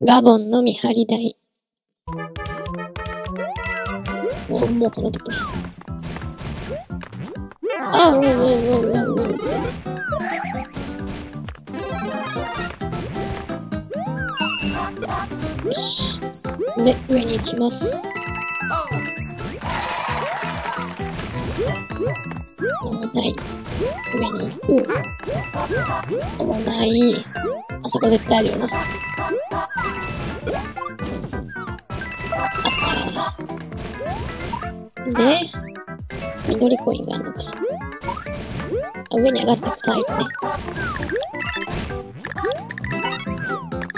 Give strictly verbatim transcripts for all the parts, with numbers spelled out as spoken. ガボンの見張り台。おもうこのとこ。あ、うんうんうんうんうん。よし。で、上に行きます。飲まない。上に行く。飲まない。あそこ絶対あるよな。あった。で、緑コインがあるのか。あ、上に上がってくタイプ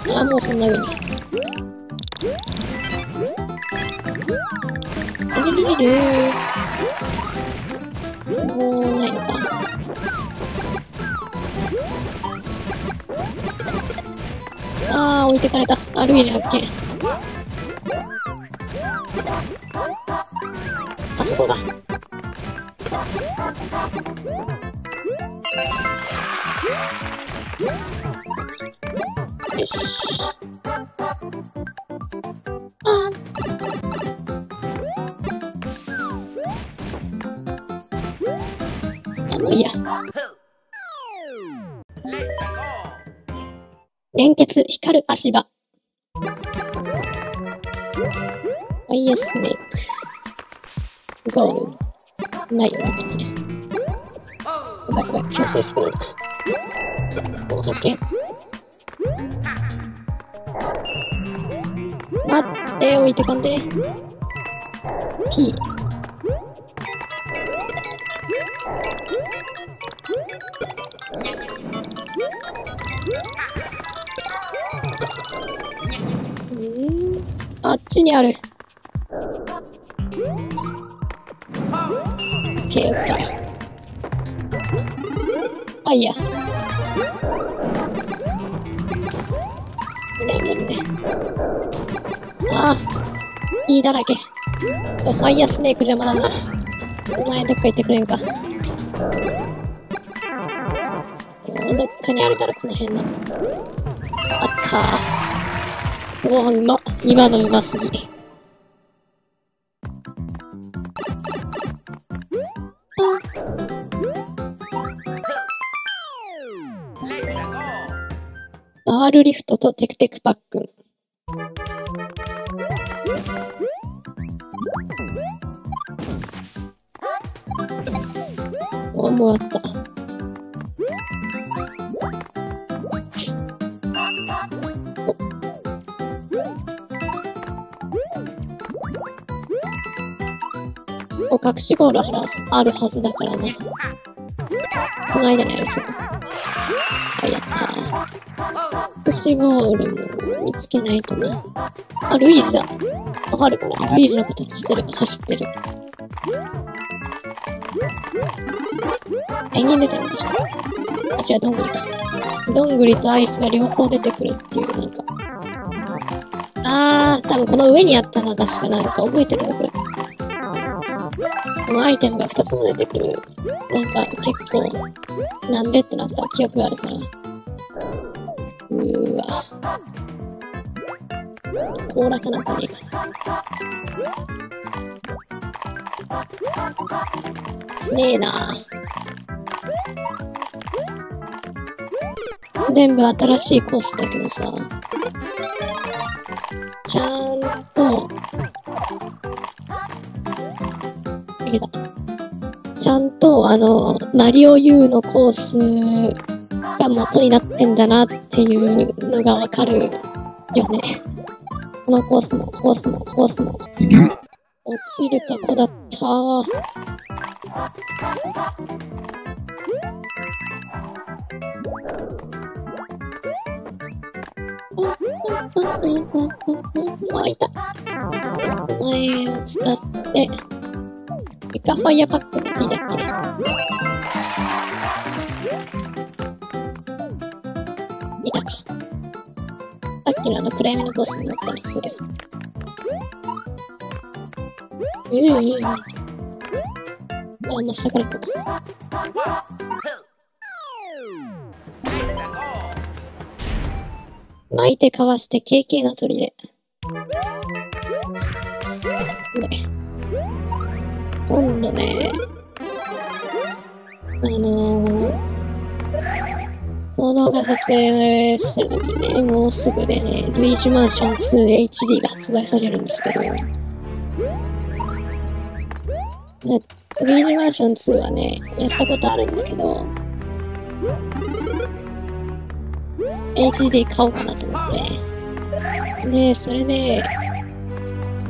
ね。あ、もうそんな上に。あれれれれ。もうないのか。あー、置いてかれた。あ、ルイージ発見。あそこだ。よし。あー。あ、もういいや。連結光る足場。ファイアスネーク。ゴール。ないよな、こっち。やばいやばい、強制スクロールか。ここ発見。待って、置いてかんで。P。あっちにある。ケーキか。あ、いいや。危ない危ない危ない。ああ、いいだらけ。ファイアスネーク邪魔だな。お前どっか行ってくれんか。どっかにあるだろ、この辺の。あったー。おお、うま。今のうますぎ。回るリフトとテクテクパックン。おお、もうあった。お隠しゴールあるはずだからね。この間にあるぞ。あ、やった。隠しゴールも見つけないとな。あ、ルイージだ。わかるこれ。ルイージの形してる。走ってる。ペンギン出てるんでしょ。あ、違う、どんぐりか。どんぐりとアイスが両方出てくるっていう、なんか。あー、多分この上にあったな、確かなんか覚えてるな、これ。このアイテムがふたつも出てくる。なんか結構、なんでってなった記憶があるから。うーわ。ちょっと甲羅かなんかねえかな。ねえなぁ。全部新しいコースだけどさ。ちゃんと、ちゃんと、あの、マリオ U のコースが元になってんだなっていうのがわかるよね。このコースも、コースも、コースも。落ちるとこだった。あ、いた。お前を使って、イカファイヤーパックでいいだっけ。いたか。さっきのあの暗闇のボスに乗ったな、それ。ええええ。あ、もう下から行こう。巻いてかわして ケーケー が取りで。で、今度ね、あのー、行動が発生してるのにね、もうすぐでね、ルイージマンション ツーエイチディー が発売されるんですけど、ルイージマンションツーはね、やったことあるんだけど、エイチディー 買おうかなと思って。で、それで、あ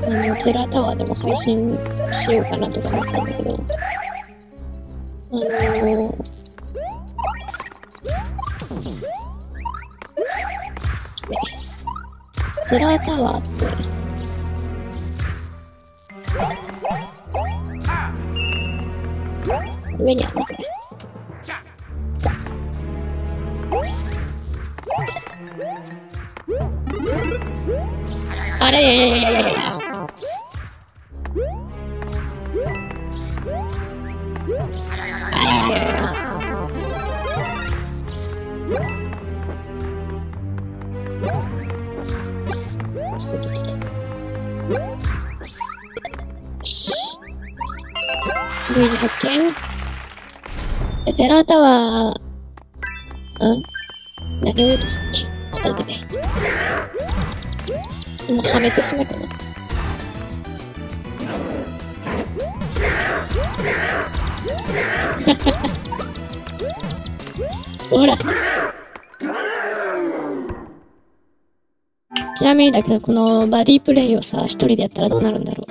の、テラタワーでも配信しようかなとか思ったんだけど、あのー、テラタワーって、上にあるね、これ。あれ、いやいやいやいや。ルイージ発見。テラタワー、ん何を言うとしたっけ、当たってて。もうはめてしまうかな。ほら。ちなみにだけど、このバディプレイをさ、一人でやったらどうなるんだろう。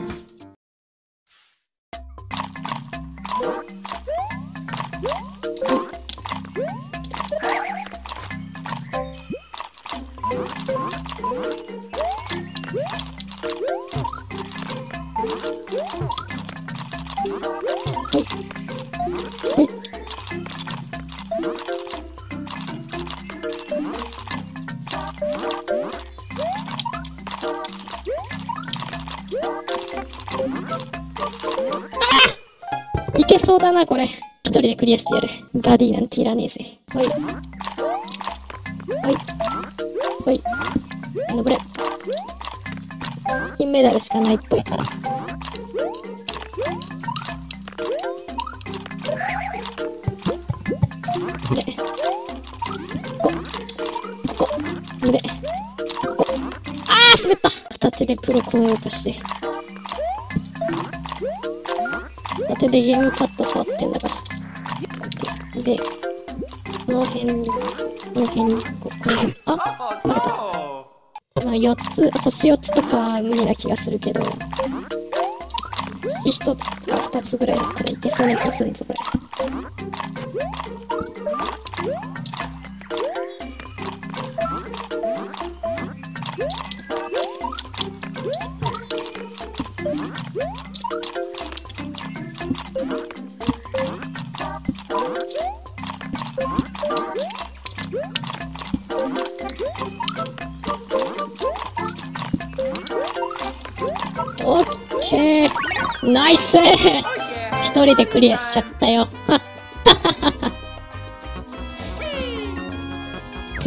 いけそうだな、これ。一人でクリアしてやる。バディなんていらねえぜ。ほい。ほい。ほい。登れ。金メダルしかないっぽいから。で、ここ。ここ。で、ここ。あー、滑った。片手でプロコンを出して。手でゲームパッド触ってんだから。で、この辺に、この辺に、この辺、あ、取れた。まあよっつ、星よっつとかは無理な気がするけど、星ひとつかふたつぐらいだったらいけそうな気がするぞ、これ。オッケー、ナイス一人でクリアしちゃったよ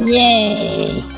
イエーイ。